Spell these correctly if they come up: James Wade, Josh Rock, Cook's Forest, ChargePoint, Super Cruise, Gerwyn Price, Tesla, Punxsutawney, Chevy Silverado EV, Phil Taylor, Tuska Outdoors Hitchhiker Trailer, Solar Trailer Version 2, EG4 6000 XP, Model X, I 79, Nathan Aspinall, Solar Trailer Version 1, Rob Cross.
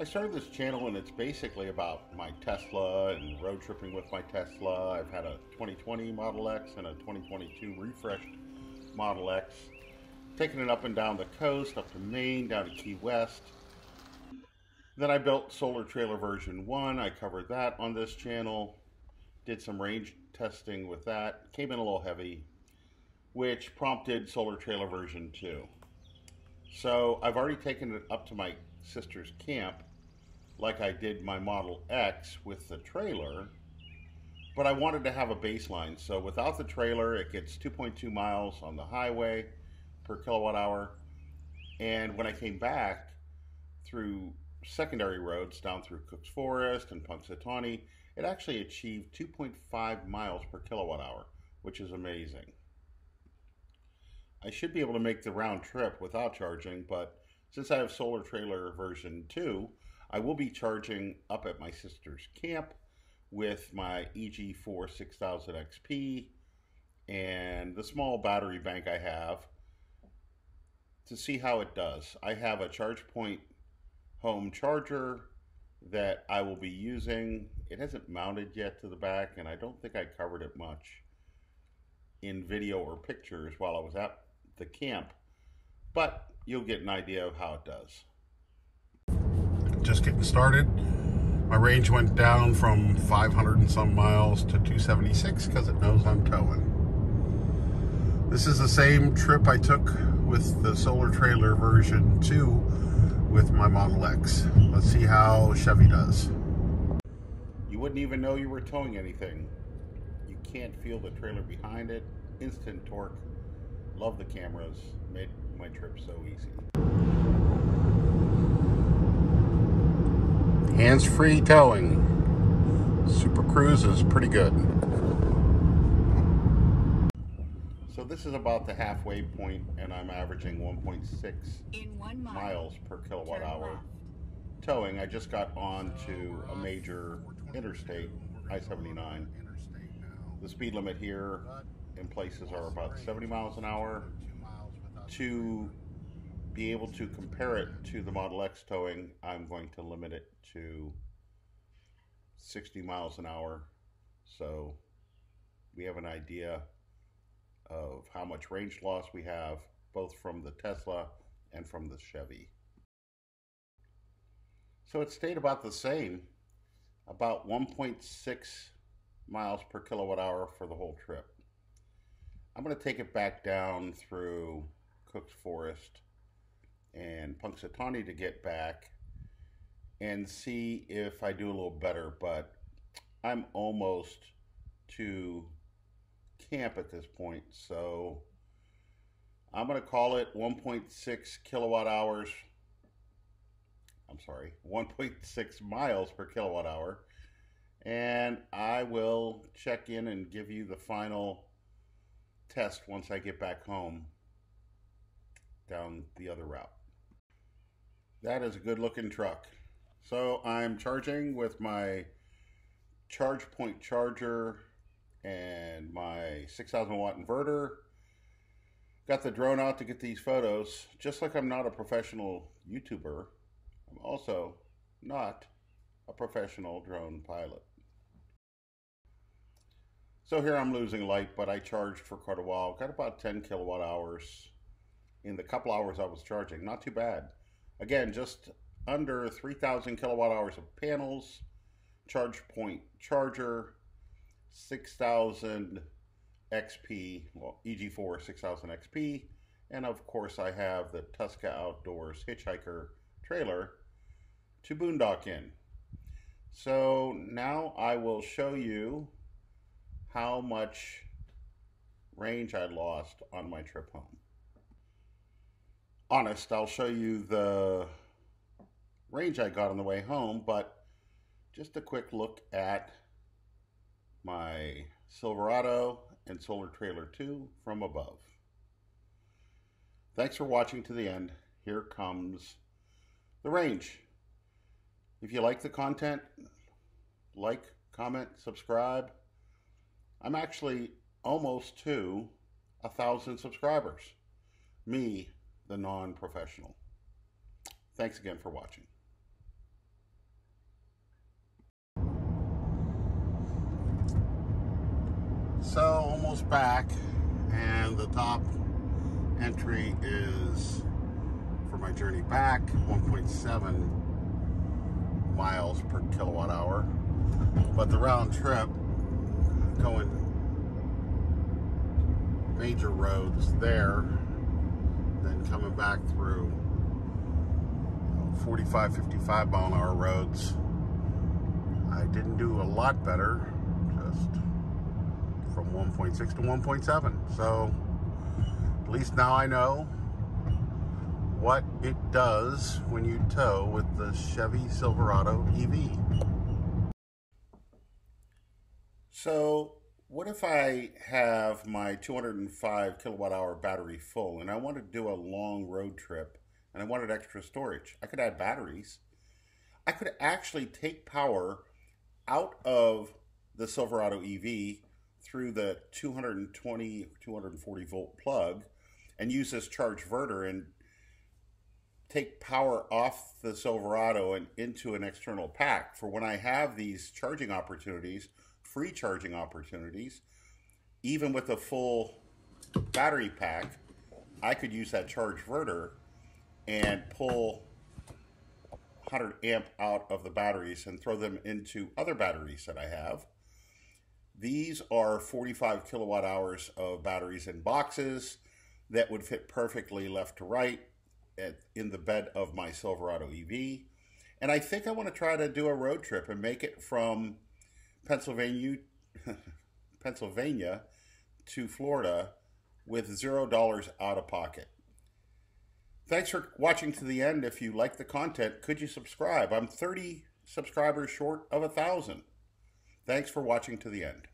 I started this channel and it's basically about my Tesla and road tripping with my Tesla. I've had a 2020 Model X and a 2022 refreshed Model X. Taking it up and down the coast, up to Maine, down to Key West. Then I built Solar Trailer Version 1. I covered that on this channel. Did some range testing with that. Came in a little heavy, which prompted Solar Trailer Version 2. So I've already taken it up to my sister's camp, like I did my Model X with the trailer, but I wanted to have a baseline. So without the trailer, it gets 2.2 miles on the highway per kilowatt hour. And when I came back through secondary roads down through Cook's Forest and Punxsutawney, it actually achieved 2.5 miles per kilowatt hour, which is amazing. I should be able to make the round trip without charging, but since I have Solar Trailer Version 2, I will be charging up at my sister's camp with my EG4 6000 XP and the small battery bank I have to see how it does. I have a ChargePoint home charger that I will be using. It hasn't mounted yet to the back, and I don't think I covered it much in video or pictures while I was at the camp, but you'll get an idea of how it does. Just getting started. My range went down from 500 and some miles to 276 because it knows I'm towing. This is the same trip I took with the Solar Trailer Version 2 with my Model X. Let's see how Chevy does. You wouldn't even know you were towing anything. You can't feel the trailer behind it. Instant torque. Love the cameras. Made my trip so easy. Hands-free towing. Super Cruise is pretty good. So this is about the halfway point, and I'm averaging 1.6 miles per kilowatt hour towing. I just got on to a major interstate, I 79. The speed limit here in places are about 70 miles an hour. To be able to compare it to the Model X towing, I'm going to limit it to 60 miles an hour. So we have an idea of how much range loss we have, both from the Tesla and from the Chevy. So it stayed about the same, about 1.6 miles per kilowatt hour for the whole trip. I'm going to take it back down through Cook's Forest and Punxsutawney to get back and see if I do a little better, but I'm almost to camp at this point, so I'm going to call it 1.6 kilowatt hours. I'm sorry, 1.6 miles per kilowatt hour, and I will check in and give you the final test once I get back home down the other route. That is a good looking truck. So I'm charging with my ChargePoint charger and my 6,000 watt inverter. Got the drone out to get these photos. Just like I'm not a professional YouTuber, I'm also not a professional drone pilot. So here I'm losing light, but I charged for quite a while. Got about 10 kilowatt hours in the couple hours I was charging. Not too bad. Again, just under 3,000 kilowatt hours of panels, ChargePoint charger, 6,000 XP, well, EG4 6,000 XP, and of course I have the Tuska Outdoors Hitchhiker Trailer to boondock in. So now I will show you how much range I lost on my trip home. Honest, I'll show you the range I got on the way home, but just a quick look at my Silverado and Solar Trailer 2 from above. Thanks for watching to the end. Here comes the range. If you like the content, like, comment, subscribe. I'm actually almost to 1,000 subscribers. Me, the non-professional. Thanks again for watching. So almost back, and the top entry is for my journey back, 1.7 miles per kilowatt hour. But the round trip going major roads there, then coming back through 45-55 mile an hour roads, I didn't do a lot better, just from 1.6 to 1.7. So at least now I know what it does when you tow with the Chevy Silverado EV. So what if I have my 205 kilowatt hour battery full and I want to do a long road trip and I wanted extra storage? I could add batteries. I could actually take power out of the Silverado EV through the 220, 240 volt plug and use this ChargeVerter and take power off the Silverado and into an external pack for when I have these charging opportunities, free charging opportunities. Even with a full battery pack, I could use that ChargeVerter and pull 100 amp out of the batteries and throw them into other batteries that I have. These are 45 kilowatt hours of batteries in boxes that would fit perfectly left to right in the bed of my Silverado EV. And I think I want to try to do a road trip and make it from Pennsylvania to Florida with $0 out of pocket. Thanks for watching to the end. If you like the content, could you subscribe? I'm 30 subscribers short of 1,000. Thanks for watching to the end.